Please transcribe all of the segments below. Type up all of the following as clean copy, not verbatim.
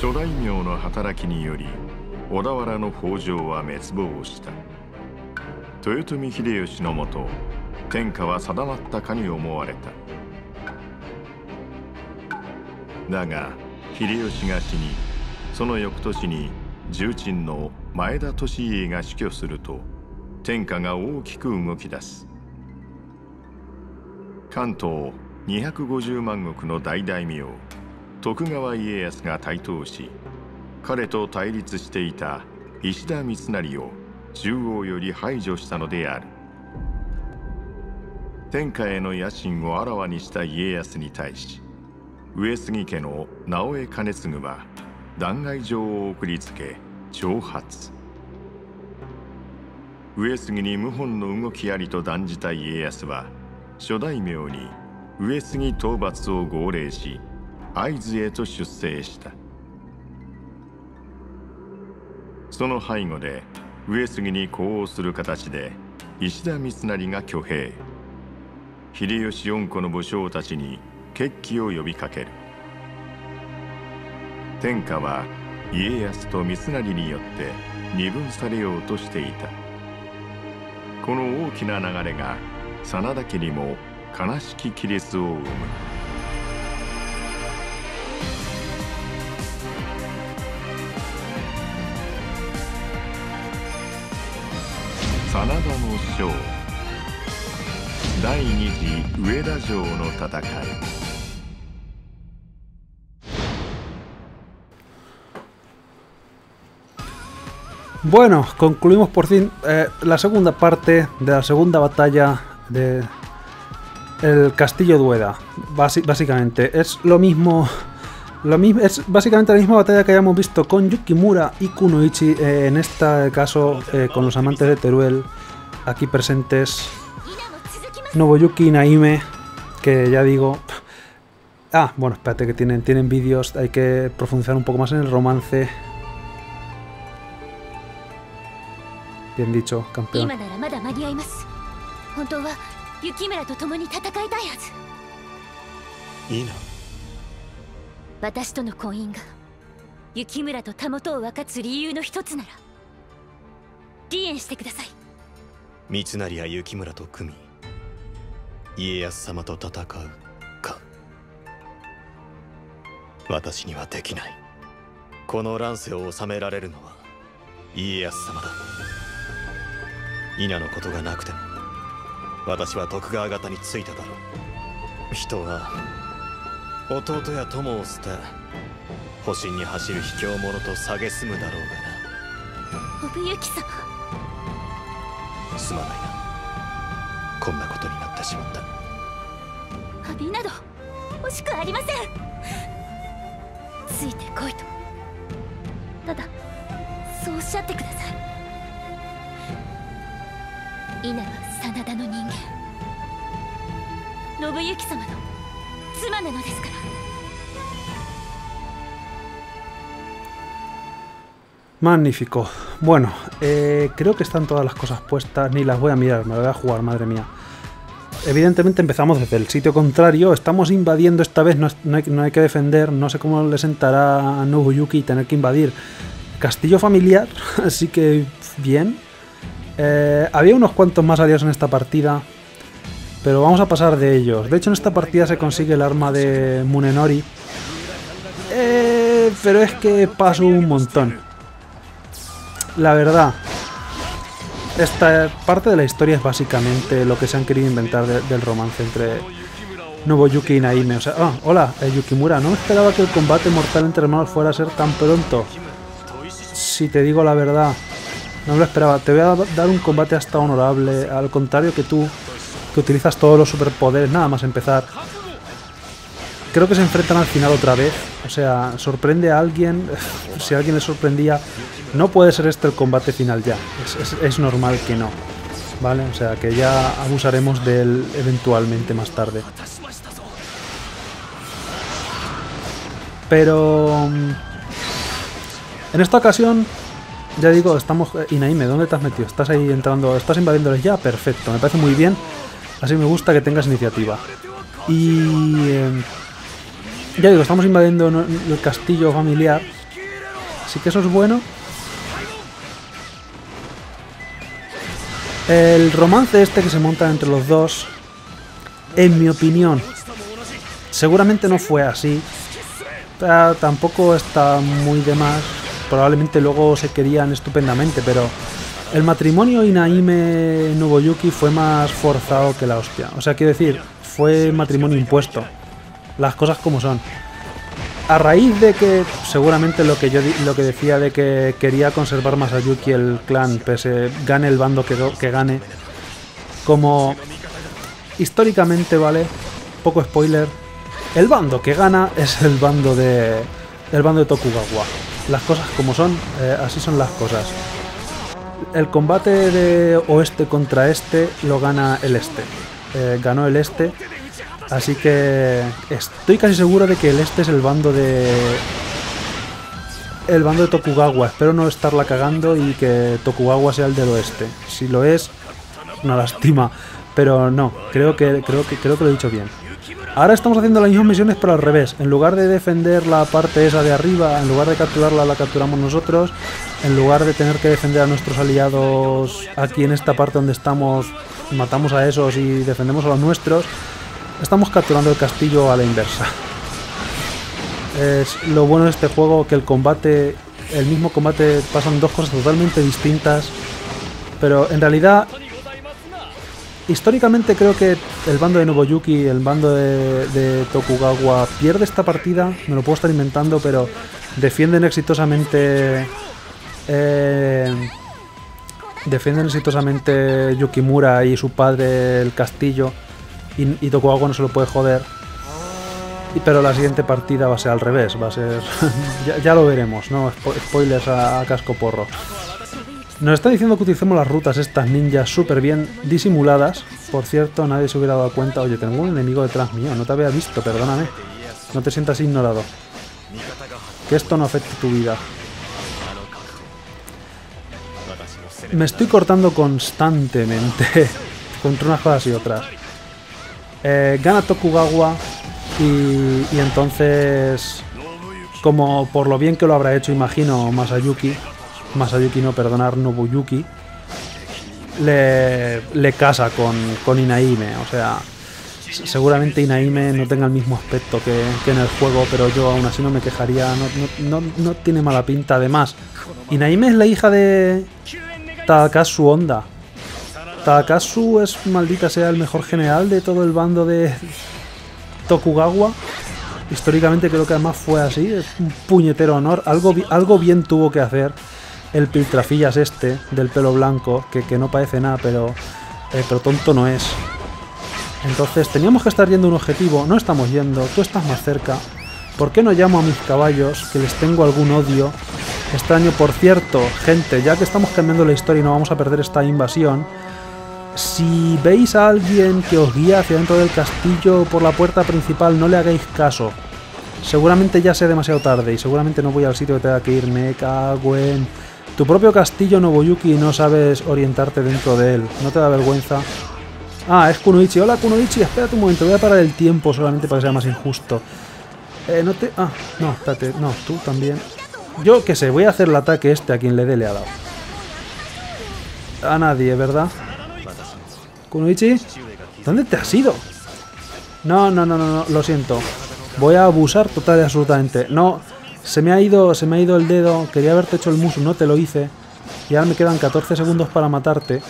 諸大名の働きにより小田原の北条は滅亡した。豊臣秀吉のもと天下は定まったかに思われた。だが秀吉が死に、その翌年に重鎮の前田利家が死去すると天下が大きく動き出す。関東250万石の大大名徳川家康が台頭し、彼と対立していた石田三成を中央より排除したのである。天下への野心をあらわにした家康に対し、上杉家の直江兼次は弾劾状を送りつけ挑発。上杉に謀反の動きありと断じた家康は諸大名に上杉討伐を号令し、会津へと出征した。その背後で上杉に呼応する形で石田三成が挙兵、秀吉4個の武将たちに決起を呼びかける。天下は家康と三成によって二分されようとしていた。この大きな流れが真田家にも悲しき亀裂を生む。真田の将、第二次上田城の戦い。Bueno, concluimos por fin la segunda parte de la segunda batalla de el castillo de Ueda. Básicamente es lo mismo, es básicamente la misma batalla que hayamos visto con Yukimura y Kunoichi, en este caso con los amantes de Teruel aquí presentes, Nobuyuki y Inahime, que ya digo... Ah, bueno, espérate que tienen vídeos, hay que profundizar un poco más en el romance. Bien dicho, campeón.稲のことがなくても私は徳川方についただろう。人は弟や友を捨て保身に走る卑怯者と蔑むだろうがな。信行様、すまないな、こんなことになってしまった。詫びなど惜しくありません。ついてこいと、ただそうおっしゃってください。稲は真田の人間、信行様の妻なのですから。Magnífico. Bueno, creo que están todas las cosas puestas, ni las voy a mirar, me las voy a jugar, madre mía. Evidentemente empezamos desde el sitio contrario, estamos invadiendo esta vez, no hay que defender, no sé cómo le sentará a Nobuyuki tener que invadir castillo familiar, así que bien. Había unos cuantos más aliados en esta partida, pero vamos a pasar de ellos. De hecho, en esta partida se consigue el arma de Munenori, pero es que paso un montón. La verdad, esta parte de la historia es básicamente lo que se han querido inventar del romance entre Nobuyuki y Inahime. O sea, hola, Yukimura, no me esperaba que el combate mortal entre hermanos fuera a ser tan pronto. Si te digo la verdad... No me lo esperaba. Te voy a dar un combate hasta honorable, al contrario que tú, que utilizas todos los superpoderes nada más empezar. Creo que se enfrentan al final otra vez, o sea, sorprende a alguien, si a alguien le sorprendía, no puede ser este el combate final ya, es normal que no, ¿vale? O sea, que ya abusaremos de él eventualmente más tarde. Pero... en esta ocasión... Ya digo, estamos... Inahime, ¿dónde te has metido? ¿Estás ahí entrando? ¿Estás invadiéndoles ya? Perfecto, me parece muy bien. Así me gusta que tengas iniciativa. Y... ya digo, estamos invadiendo el castillo familiar. así que eso es bueno. El romance este que se monta entre los dos, en mi opinión, seguramente no fue así. Tampoco está muy de más. Probablemente luego se querían estupendamente, pero el matrimonio Inahime-Nobuyuki fue más forzado que la hostia. O sea, quiero decir, fue matrimonio impuesto. Las cosas como son. A raíz de que, seguramente lo que decía de que quería conservar Masayuki el clan, pese gane el bando que gane. Como históricamente, ¿vale? Poco spoiler. El bando que gana es el bando de Tokugawa. Las cosas como son, así son las cosas. El combate de oeste contra este lo gana el este. Ganó el este. Así que estoy casi seguro de que el este es el bando de Tokugawa. Espero no estarla cagando y que Tokugawa sea el del oeste. Si lo es, una lástima. Pero no, creo que lo he dicho bien. Ahora estamos haciendo las mismas misiones pero al revés. En lugar de defender la parte esa de arriba, en lugar de capturarla, la capturamos nosotros. En lugar de tener que defender a nuestros aliados aquí en esta parte donde estamos, matamos a esos y defendemos a los nuestros. Estamos capturando el castillo a la inversa. Es lo bueno de este juego, que el combate, el mismo combate, pasan dos cosas totalmente distintas. Pero en realidad, históricamente creo que el bando de Nobuyuki, el bando de Tokugawa, pierde esta partida. Me lo puedo estar inventando, pero defienden exitosamente. Yukimura y su padre el castillo. Y Tokugawa no se lo puede joder. Pero la siguiente partida va a ser al revés. Va a ser... ya lo veremos, ¿no? Spoilers a casco porro. Nos está diciendo que utilicemos las rutas estas ninjas súper bien disimuladas. Por cierto, nadie se hubiera dado cuenta. Oye, tengo un enemigo detrás mío. No te había visto, perdóname. No te sientas ignorado. Que esto no afecte tu vida. Me estoy cortando constantemente contra unas cosas y otras. Gana Tokugawa y entonces, como por lo bien que lo habrá hecho, imagino, Nobuyuki le casa con Inahime. O sea, seguramente Inahime no tenga el mismo aspecto que en el juego, pero yo aún así no me quejaría. No tiene mala pinta. Además, Inahime es la hija de Tadakatsu Honda. Tadakatsu es, maldita sea, el mejor general de todo el bando de Tokugawa. Históricamente creo que además fue así. Es un puñetero honor. Algo bien tuvo que hacer el piltrafillas este del pelo blanco, que no parece nada, pero tonto no es. Entonces teníamos que estar yendo a un objetivo. No estamos yendo. Tú estás más cerca. ¿Por qué no llamo a mis caballos, que les tengo algún odio extraño? Por cierto, gente, ya que estamos cambiando la historia y no vamos a perder esta invasión, si veis a alguien que os guía hacia dentro del castillo por la puerta principal, no le hagáis caso. Seguramente ya sea demasiado tarde y seguramente no voy al sitio que tenga que ir. Me cago en... Tu propio castillo, Nobuyuki, no sabes orientarte dentro de él. ¿No te da vergüenza? Ah, es Kunoichi. Hola, Kunoichi. Espérate un momento. Voy a parar el tiempo solamente para que sea más injusto. No te... Ah, no, espérate. No, tú también. Yo qué sé. Voy a hacer el ataque este a quien le dé, le ha dado. A nadie, ¿verdad? Kunoichi, ¿dónde te has ido? No, lo siento. Voy a abusar total y absolutamente. No, se me ha ido el dedo. Quería haberte hecho el musu, no te lo hice. Y ahora me quedan 14 segundos para matarte.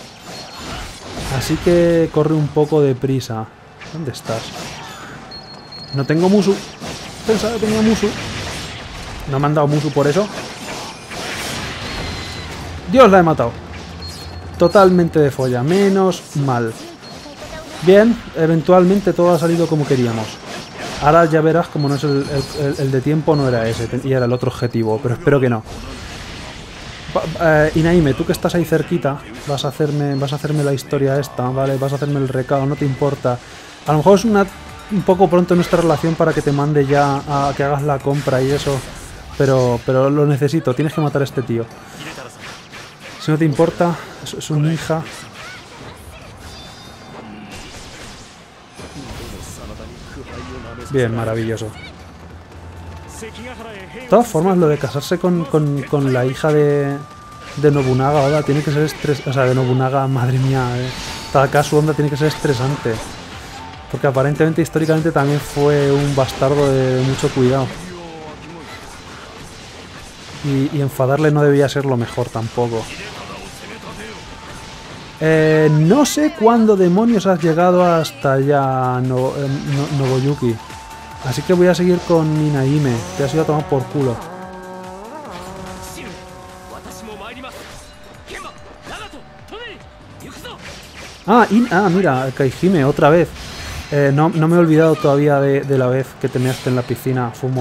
Así que corre un poco de prisa. ¿Dónde estás? No tengo musu. Pensaba que tenía musu. No me han dado musu por eso. Dios, la he matado. Totalmente de folla, menos mal. Bien, eventualmente todo ha salido como queríamos. Ahora ya verás como no es el de tiempo, no era ese, y era el otro objetivo, pero espero que no. Inahime, tú que estás ahí cerquita, vas a hacerme la historia esta, ¿vale? Vas a hacerme el recado, no te importa. A lo mejor es un poco pronto nuestra relación para que te mande ya a que hagas la compra y eso, pero lo necesito, tienes que matar a este tío. Si no te importa, es una hija. Bien, maravilloso. De todas formas, lo de casarse con la hija de Nobunaga, Oda, tiene que ser estresante. O sea, de Nobunaga, madre mía, Tadakatsu Honda tiene que ser estresante. Porque aparentemente, históricamente, también fue un bastardo de mucho cuidado. Y enfadarle no debía ser lo mejor tampoco. No sé cuándo demonios has llegado hasta allá, Nobuyuki. Así que voy a seguir con Inahime. Te has ido a tomar por culo. Ah, mira, Kaihime, otra vez. No me he olvidado todavía de la vez que te measte en la piscina. Fue un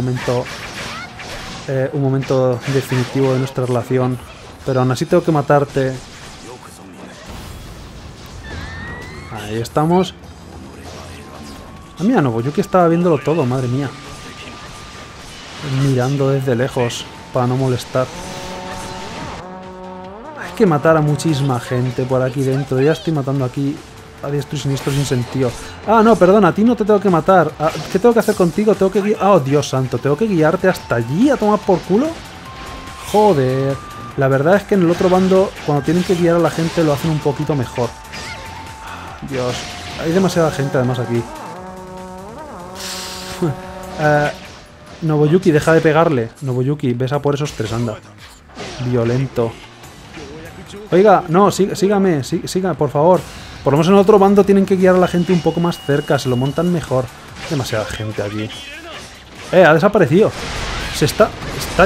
momento definitivo de nuestra relación. Pero aún así tengo que matarte. Ahí estamos. Ah, mira, Nobuyuki estaba viéndolo todo, madre mía. Mirando desde lejos, para no molestar. Hay que matar a muchísima gente por aquí dentro. Ya estoy matando aquí a diestro y siniestro sin sentido. Ah, no, perdona, a ti no te tengo que matar. ¿Qué tengo que hacer contigo? Tengo que guiar... Oh, Dios santo, ¿tengo que guiarte hasta allí a tomar por culo? Joder. La verdad es que en el otro bando, cuando tienen que guiar a la gente, lo hacen un poquito mejor. Dios, hay demasiada gente además aquí. Nobuyuki, deja de pegarle. Nobuyuki, ves a por esos tres, anda. Violento. Oiga, no, sígame, siga, por favor. Por lo menos en el otro bando tienen que guiar a la gente un poco más cerca, se lo montan mejor. Demasiada gente aquí. Ha desaparecido. Se está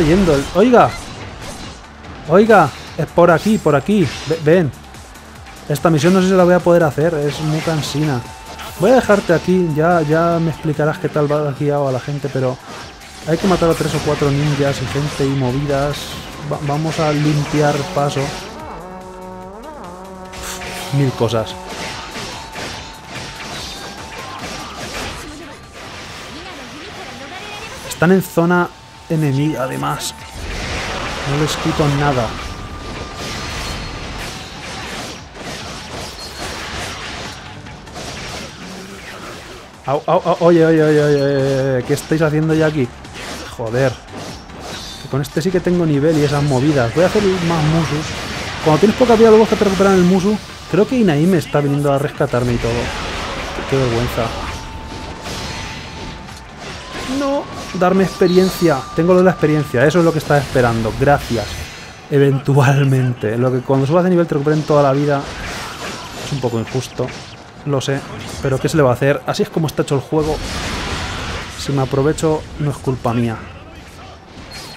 yendo el... Oiga, es por aquí. Ven. Esta misión no sé si la voy a poder hacer, es muy cansina. Voy a dejarte aquí, ya me explicarás qué tal va guiado a la gente, pero hay que matar a 3 o 4 ninjas y gente y movidas. Vamos a limpiar paso. Mil cosas. Están en zona enemiga, además. No les quito nada. Oye, ¿qué estáis haciendo ya aquí? Joder. Que con este sí que tengo nivel y esas movidas. Voy a hacer más musus. Cuando tienes poca vida luego que te recuperan el musu. Creo que Inahime está viniendo a rescatarme y todo. Qué vergüenza. No, darme experiencia. Tengo lo de la experiencia. Eso es lo que estaba esperando. Gracias. Eventualmente. Lo que cuando subas de nivel te recuperen toda la vida. Es un poco injusto. Lo sé, pero ¿qué se le va a hacer? Así es como está hecho el juego. Si me aprovecho, no es culpa mía.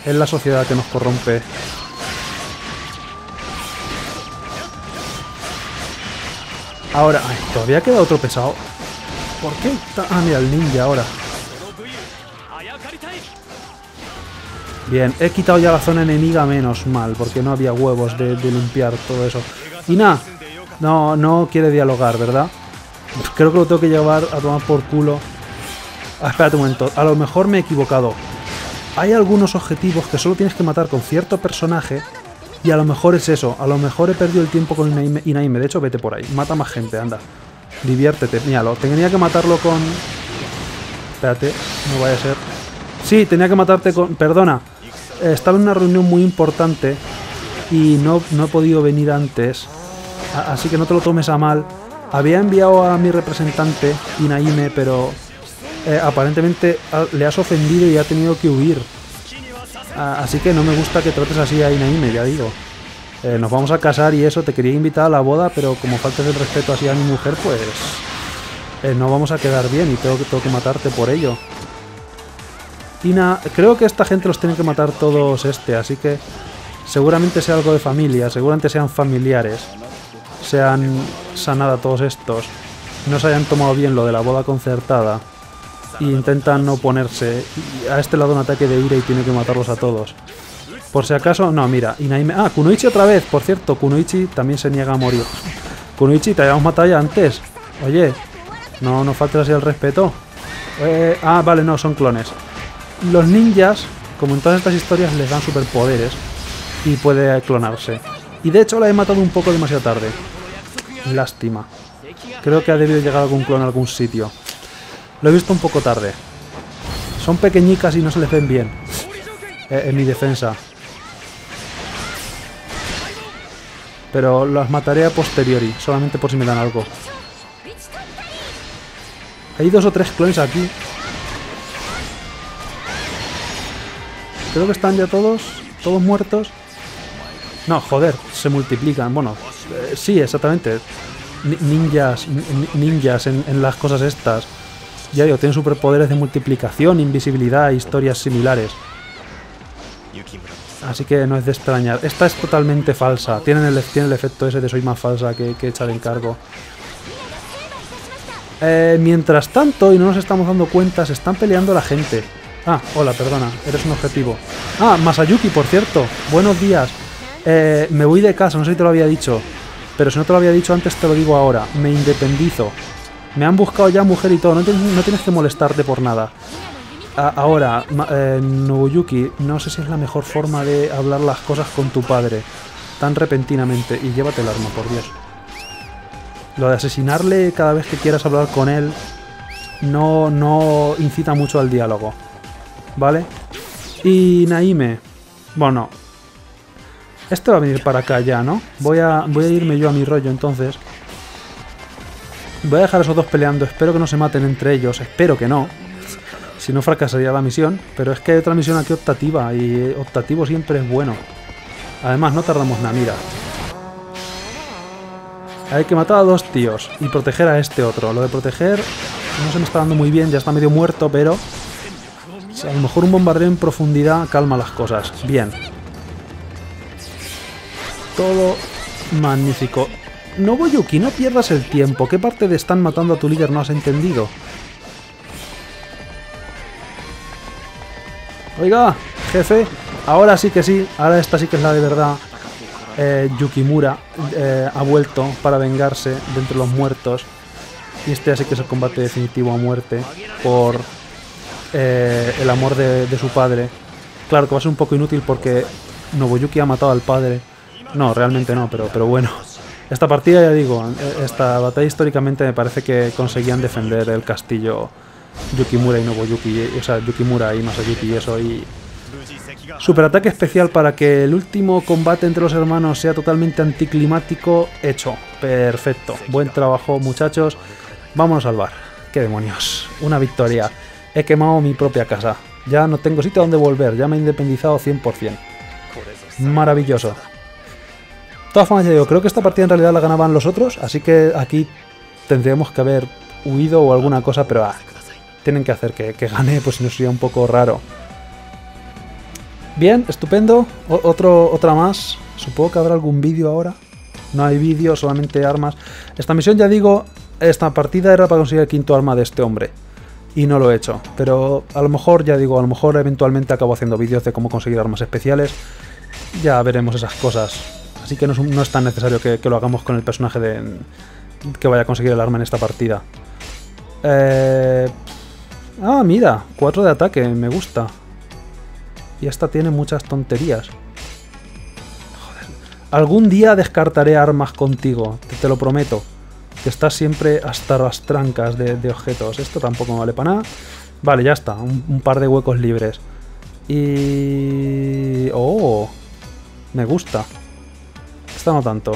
Es la sociedad que nos corrompe. Ahora... Ay, todavía queda otro pesado. ¿Por qué? Ah, mira, el ninja ahora. Bien, he quitado ya la zona enemiga, menos mal, porque no había huevos de limpiar todo eso. Ina, no quiere dialogar, ¿verdad? Creo que lo tengo que llevar a tomar por culo. Ah, espérate un momento. A lo mejor me he equivocado. Hay algunos objetivos que solo tienes que matar con cierto personaje. Y a lo mejor es eso. A lo mejor he perdido el tiempo con Inahime. De hecho, vete por ahí. Mata más gente, anda. Diviértete. Míralo. Tenía que matarlo con... Espérate. No vaya a ser... Sí, tenía que matarte con... Perdona. Estaba en una reunión muy importante. Y no he podido venir antes. Así que no te lo tomes a mal. Había enviado a mi representante, Inahime, pero aparentemente le has ofendido y ha tenido que huir. Así que no me gusta que trates así a Inahime, ya digo. Nos vamos a casar y eso, te quería invitar a la boda, pero como faltas el respeto así a mi mujer, pues... no vamos a quedar bien y tengo que matarte por ello. Ina, creo que esta gente los tiene que matar todos así que... Seguramente sea algo de familia, seguramente sean familiares. Sean Sanada todos estos, no se hayan tomado bien lo de la boda concertada e intentan no ponerse. Y a este lado un ataque de ira y tiene que matarlos a todos. Por si acaso, no, mira, Inahime... Ah, Kunoichi otra vez, por cierto, Kunoichi también se niega a morir. Kunoichi, te habíamos matado ya antes. Oye, no nos falta así el respeto. Vale, no, son clones. Los ninjas, como en todas estas historias, les dan superpoderes y puede clonarse. Y de hecho la he matado un poco demasiado tarde. Lástima. Creo que ha debido llegar algún clon a algún sitio. Lo he visto un poco tarde. Son pequeñicas y no se les ven bien. Es mi defensa. Pero las mataré a posteriori, solamente por si me dan algo. Hay dos o tres clones aquí. Creo que están ya todos muertos. No, joder, se multiplican. Bueno, sí, exactamente. Ninjas en las cosas estas. Ya digo, tienen superpoderes de multiplicación, invisibilidad e historias similares. Así que no es de extrañar. Esta es totalmente falsa. Tiene el efecto ese de soy más falsa que echar en cargo. Mientras tanto, y no nos estamos dando cuenta, se están peleando la gente. Ah, hola, perdona, eres un objetivo. Ah, Masayuki, por cierto. Buenos días. Me voy de casa, no sé si te lo había dicho. Pero si no te lo había dicho antes, te lo digo ahora. Me independizo. Me han buscado ya mujer y todo. No tienes que molestarte por nada. Ahora, Nobuyuki, no sé si es la mejor forma de hablar las cosas con tu padre. Tan repentinamente. Y llévate el arma, por Dios. Lo de asesinarle cada vez que quieras hablar con él no incita mucho al diálogo, ¿vale? Y Naime, bueno, este va a venir para acá ya, ¿no? Voy a irme yo a mi rollo, entonces. Voy a dejar a esos dos peleando, espero que no se maten entre ellos, espero que no. Si no, fracasaría la misión, pero es que hay otra misión aquí optativa, y optativo siempre es bueno. Además, no tardamos nada, mira. Hay que matar a dos tíos y proteger a este otro. Lo de proteger no se me está dando muy bien, ya está medio muerto, pero a lo mejor un bombardeo en profundidad calma las cosas. Bien. Todo magnífico. Nobuyuki, no pierdas el tiempo. ¿Qué parte de están matando a tu líder no has entendido? Oiga, jefe, ahora sí que sí. Ahora esta sí que es la de verdad. Yukimura ha vuelto para vengarse de entre los muertos. Y este así que es el combate definitivo a muerte por el amor de su padre. Claro que va a ser un poco inútil porque Nobuyuki ha matado al padre. No, realmente no, pero bueno. Esta partida, ya digo, esta batalla históricamente me parece que conseguían defender el castillo Yukimura y Nobuyuki. O sea, Yukimura y Masayuki y eso y... Superataque especial para que el último combate entre los hermanos sea totalmente anticlimático. Hecho. Perfecto. Buen trabajo, muchachos. Vámonos al bar. ¡Qué demonios! Una victoria. He quemado mi propia casa. Ya no tengo sitio a donde volver. Ya me he independizado 100%. Maravilloso. De todas formas, ya digo, creo que esta partida en realidad la ganaban los otros. Así que aquí tendríamos que haber huido o alguna cosa. Pero tienen que hacer que gane, pues si no sería un poco raro. Bien, estupendo. Otra más. Supongo que habrá algún vídeo ahora. No hay vídeo, solamente armas. Esta misión, ya digo, esta partida era para conseguir el quinto arma de este hombre. Y no lo he hecho. Pero a lo mejor, ya digo, a lo mejor eventualmente acabo haciendo vídeos de cómo conseguir armas especiales. Ya veremos esas cosas. Así que no es tan necesario que lo hagamos con el personaje que vaya a conseguir el arma en esta partida. Ah, mira. 4 de ataque, me gusta. Y esta tiene muchas tonterías. Joder. Algún día descartaré armas contigo, te lo prometo. Que estás siempre hasta las trancas de objetos. Esto tampoco me vale para nada. Vale, ya está. Un par de huecos libres. Y... ¡Oh! Me gusta. Esta no tanto.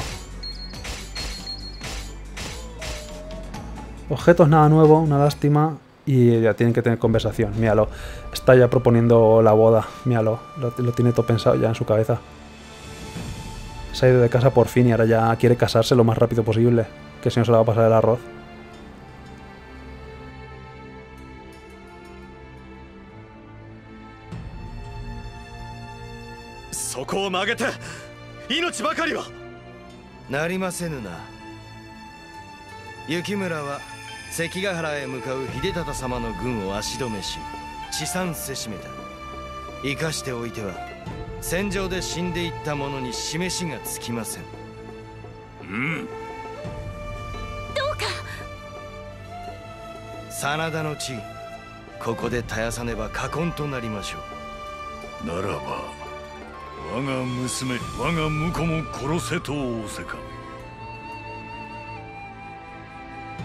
Objetos nada nuevo, una lástima. Y ya tienen que tener conversación, míralo. Está ya proponiendo la boda, míralo. Lo tiene todo pensado ya en su cabeza. Se ha ido de casa por fin y ahora ya quiere casarse lo más rápido posible. Que si no se le va a pasar el arroz. Yukimura 関ヶ原へ向かう秀忠様の軍を足止めし、治産せしめた。生かしておいては、戦場で死んでいった者に示しがつきません。うん。どうか。真田の地、ここで絶やさねば禍根となりましょう。ならば、我が娘、我が婿も殺せと仰せか。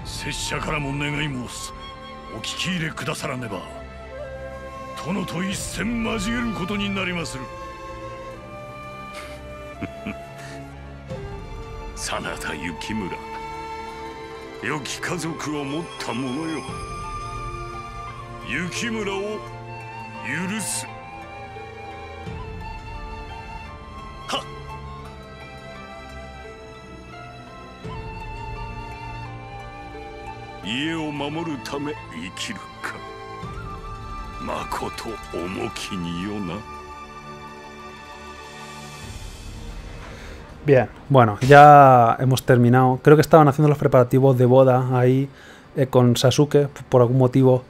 拙者からも願い申す。お聞き入れくださらねば。殿と一戦交えることになりまする。真田幸村、良き家族を持った者よ。幸村を許す。はっ。家を守るため生きるか。まこと重きによな。Bien, bueno, ya hemos terminado. Creo que estaban haciendo los preparativos de boda ahí con Sasuke por algún motivo.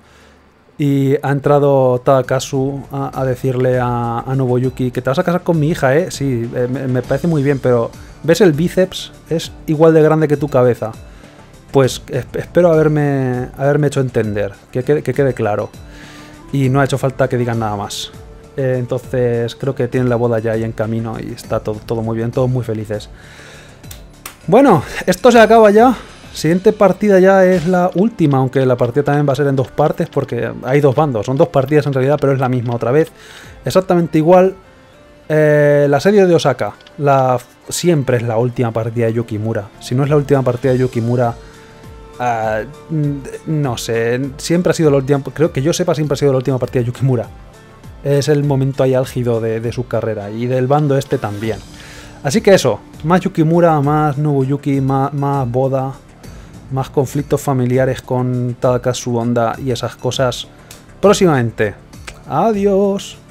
Y ha entrado Tadakatsu a decirle a Nobuyuki que te vas a casar con mi hija, ¿eh? Sí, me parece muy bien, pero ¿ves el bíceps? Es igual de grande que tu cabeza. Pues espero haberme hecho entender, que quede claro. Y no ha hecho falta que digan nada más. Entonces creo que tienen la boda ya ahí en camino y está todo muy bien, todos muy felices. Bueno, esto se acaba ya. Siguiente partida ya es la última, aunque la partida también va a ser en dos partes porque hay dos bandos. Son dos partidas en realidad, pero es la misma otra vez. Exactamente igual. La serie de Osaka siempre es la última partida de Yukimura. Si no es la última partida de Yukimura, no sé, siempre ha sido la última. Creo que yo sepa, siempre ha sido la última partida de Yukimura. Es el momento ahí álgido de su carrera y del bando este también. Así que eso, más Yukimura, más Nobuyuki, más boda, más conflictos familiares con Tadakatsu Honda y esas cosas próximamente. Adiós.